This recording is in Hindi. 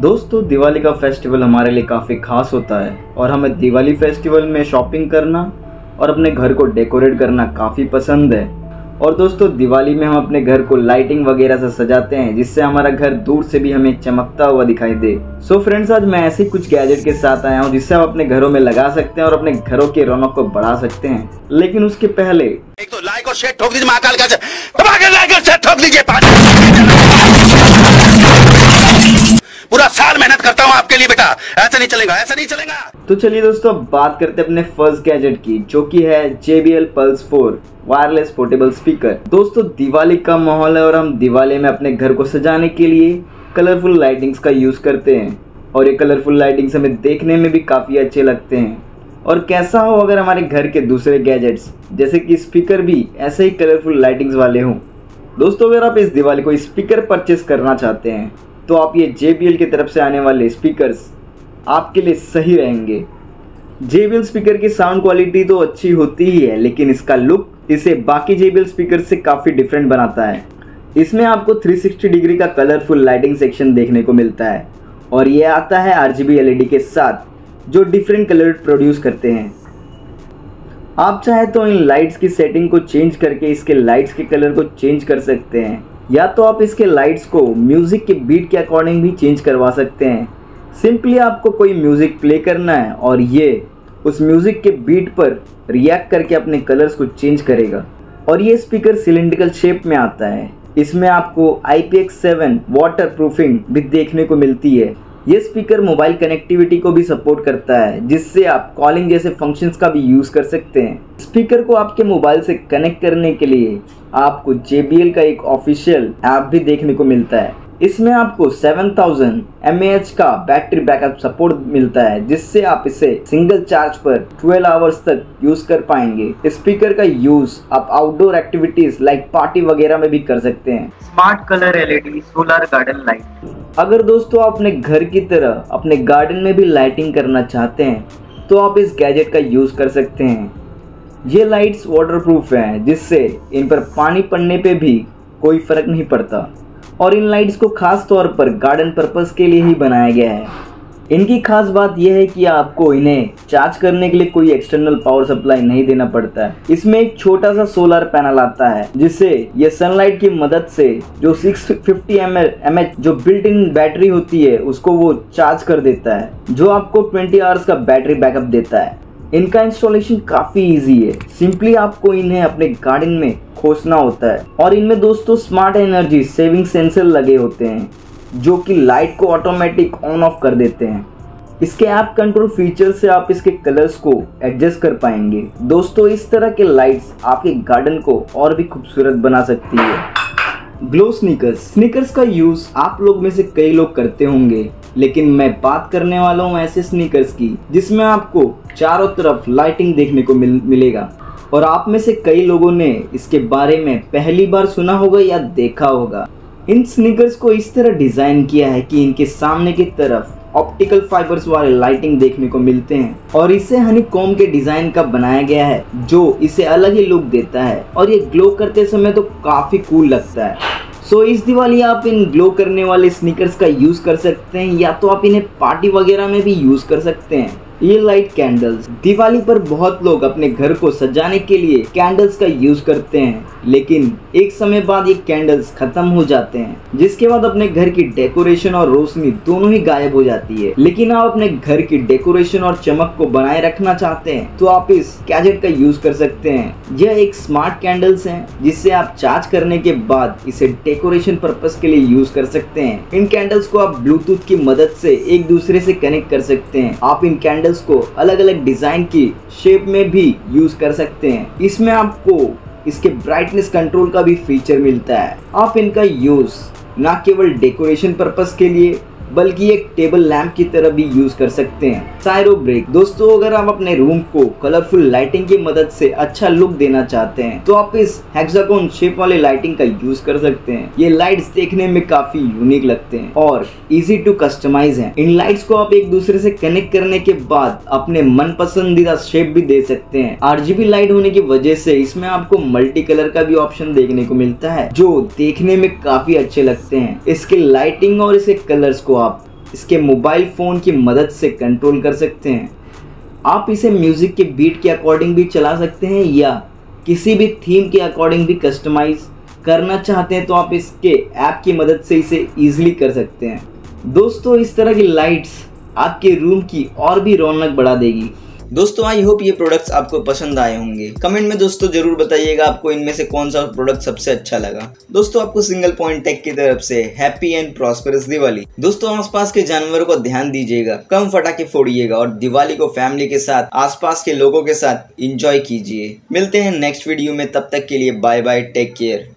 दोस्तों दिवाली का फेस्टिवल हमारे लिए काफ़ी खास होता है और हमें दिवाली फेस्टिवल में शॉपिंग करना और अपने घर को डेकोरेट करना काफ़ी पसंद है। और दोस्तों दिवाली में हम अपने घर को लाइटिंग वगैरह से सजाते हैं जिससे हमारा घर दूर से भी हमें चमकता हुआ दिखाई दे। सो फ्रेंड्स, आज मैं ऐसे कुछ गैजेट के साथ आया हूँ जिससे हम अपने घरों में लगा सकते हैं और अपने घरों के रौनक को बढ़ा सकते हैं। लेकिन उसके पहले एक तो लाइक और शेयर ठोक दीजिए महाकाल का, पूरा साल मेहनत करता हूँ आपके लिए बेटा, ऐसा नहीं चलेगा, ऐसा नहीं चलेगा। तो चलिए दोस्तों, बात करते हैं अपने फर्स्ट गैजेट की, जो कि है JBL PULSE 4 wireless portable speaker. दोस्तों दिवाली का माहौल है और हम दिवाली में अपने घर को सजाने के लिए कलरफुल लाइटिंग्स का यूज करते हैं और ये कलरफुल लाइटिंग्स हमें देखने में भी काफी अच्छे लगते हैं। और कैसा हो अगर हमारे घर के दूसरे गैजेट्स जैसे कि स्पीकर भी ऐसे ही कलरफुल लाइटिंग्स वाले हों। दोस्तों अगर आप इस दिवाली को स्पीकर परचेस करना चाहते हैं तो आप ये JBL की तरफ से आने वाले स्पीकर्स आपके लिए सही रहेंगे। JBL स्पीकर की साउंड क्वालिटी तो अच्छी होती ही है, लेकिन इसका लुक इसे बाकी JBL स्पीकर से काफ़ी डिफरेंट बनाता है। इसमें आपको 360 डिग्री का कलरफुल लाइटिंग सेक्शन देखने को मिलता है और ये आता है RGB LED के साथ, जो डिफरेंट कलर प्रोड्यूस करते हैं। आप चाहे तो इन लाइट्स की सेटिंग को चेंज करके इसके लाइट्स के कलर को चेंज कर सकते हैं, या तो आप इसके लाइट्स को म्यूज़िक के बीट के अकॉर्डिंग भी चेंज करवा सकते हैं। सिंपली आपको कोई म्यूज़िक प्ले करना है और ये उस म्यूज़िक के बीट पर रिएक्ट करके अपने कलर्स को चेंज करेगा। और ये स्पीकर सिलेंड्रिकल शेप में आता है। इसमें आपको IPX7 वाटर प्रूफिंग भी देखने को मिलती है। ये स्पीकर मोबाइल कनेक्टिविटी को भी सपोर्ट करता है, जिससे आप कॉलिंग जैसे फंक्शंस का भी यूज़ कर सकते हैं। स्पीकर को आपके मोबाइल से कनेक्ट करने के लिए आपको JBL का एक ऑफिशियल ऐप भी देखने को मिलता है। इसमें आपको 7000 mAh का बैटरी बैकअप सपोर्ट मिलता है, जिससे आप इसे सिंगल चार्ज पर 12 आवर्स तक यूज़ कर पाएंगे। इस स्पीकर का यूज़ आप आउटडोर एक्टिविटीज लाइक पार्टी वगैरह में भी कर सकते हैं। Smart colour LED solar garden light. अगर दोस्तों आप अपने घर की तरह अपने गार्डन में भी लाइटिंग करना चाहते हैं तो आप इस गैजेट का यूज़ कर सकते हैं। ये लाइट्स वाटरप्रूफ हैं, जिससे इन पर पानी पड़ने पे भी कोई फ़र्क नहीं पड़ता और इन लाइट्स को खास तौर पर गार्डन पर्पस के लिए ही बनाया गया है। इनकी खास बात यह है कि आपको इन्हें चार्ज करने के लिए कोई एक्सटर्नल पावर सप्लाई नहीं देना पड़ता है। इसमें एक छोटा सा सोलर पैनल आता है, जिससे ये सनलाइट की मदद से जो 650 mAh जो बिल्ट इन बैटरी होती है उसको वो चार्ज कर देता है, जो आपको 20 आवर्स का बैटरी बैकअप देता है। इनका इंस्टॉलेशन काफ़ी ईजी है, सिंपली आपको इन्हें अपने गार्डन में खोसना होता है। और इनमें दोस्तों स्मार्ट एनर्जी सेविंग सेंसर लगे होते हैं, जो कि लाइट को ऑटोमेटिक ऑन ऑफ कर देते हैं। इसके ऐप कंट्रोल फीचर से आप इसके कलर्स को एडजस्ट कर पाएंगे। दोस्तों इस तरह के लाइट्स आपके गार्डन को और भी खूबसूरत बना सकती है। Glow sneakers. स्नीकर्स का यूज़ आप लोग में से कई लोग करते होंगे, लेकिन मैं बात करने वाला हूँ ऐसे स्नीकर्स की जिसमें आपको चारों तरफ लाइटिंग देखने को मिलेगा। और आप में से कई लोगों ने इसके बारे में पहली बार सुना होगा या देखा होगा। इन स्नीकर्स को इस तरह डिज़ाइन किया है कि इनके सामने की तरफ ऑप्टिकल फाइबर्स वाले लाइटिंग देखने को मिलते हैं और इसे हनीकॉम्ब के डिज़ाइन का बनाया गया है, जो इसे अलग ही लुक देता है और ये ग्लो करते समय तो काफ़ी कूल लगता है। सो इस दिवाली आप इन ग्लो करने वाले स्नीकर्स का यूज़ कर सकते हैं, या तो आप इन्हें पार्टी वगैरह में भी यूज़ कर सकते हैं। ये लाइट कैंडल्स। दिवाली पर बहुत लोग अपने घर को सजाने के लिए कैंडल्स का यूज़ करते हैं, लेकिन एक समय बाद ये कैंडल्स ख़त्म हो जाते हैं, जिसके बाद अपने घर की डेकोरेशन और रोशनी दोनों ही गायब हो जाती है। लेकिन आप अपने घर की डेकोरेशन और चमक को बनाए रखना चाहते हैं तो आप इस गैजेट का यूज़ कर सकते हैं। यह एक स्मार्ट कैंडल्स है, जिससे आप चार्ज करने के बाद इसे डेकोरेशन पर्पस के लिए यूज़ कर सकते हैं। इन कैंडल्स को आप ब्लूटूथ की मदद से एक दूसरे से कनेक्ट कर सकते हैं। आप इन कैंडल को अलग अलग डिजाइन की शेप में भी यूज कर सकते हैं। इसमें आपको इसके ब्राइटनेस कंट्रोल का भी फीचर मिलता है। आप इनका यूज ना केवल डेकोरेशन पर्पस के लिए बल्कि एक टेबल लैंप की तरह भी यूज कर सकते हैं। साइरो ब्रिक। दोस्तों अगर आप अपने रूम को कलरफुल लाइटिंग की मदद से अच्छा लुक देना चाहते हैं तो आप इस हेक्सागोन शेप वाले लाइटिंग का यूज कर सकते हैं। ये लाइट्स देखने में काफी यूनिक लगते हैं और इजी टू कस्टमाइज हैं। इन लाइट्स को आप एक दूसरे से कनेक्ट करने के बाद अपने मन पसंदीदा शेप भी दे सकते हैं। RGB लाइट होने की वजह से इसमें आपको मल्टी कलर का भी ऑप्शन देखने को मिलता है, जो देखने में काफी अच्छे लगते हैं। इसके लाइटिंग और इसके कलर्स आप इसके मोबाइल फ़ोन की मदद से कंट्रोल कर सकते हैं। आप इसे म्यूज़िक के बीट के अकॉर्डिंग भी चला सकते हैं या किसी भी थीम के अकॉर्डिंग भी कस्टमाइज़ करना चाहते हैं तो आप इसके ऐप की मदद से इसे ईजिली कर सकते हैं। दोस्तों, इस तरह की लाइट्स आपके रूम की और भी रौनक बढ़ा देगी। दोस्तों, आई होप ये प्रोडक्ट्स आपको पसंद आए होंगे। कमेंट में दोस्तों ज़रूर बताइएगा आपको इनमें से कौन सा प्रोडक्ट सबसे अच्छा लगा। दोस्तों, आपको सिंगल पॉइंट टेक की तरफ से हैप्पी एंड प्रॉस्परस दिवाली। दोस्तों, आसपास के जानवरों को ध्यान दीजिएगा, कम फटाके फोड़िएगा और दिवाली को फैमिली के साथ, आसपास के लोगों के साथ इंजॉय कीजिए। मिलते हैं नेक्स्ट वीडियो में, तब तक के लिए बाय बाय, टेक केयर।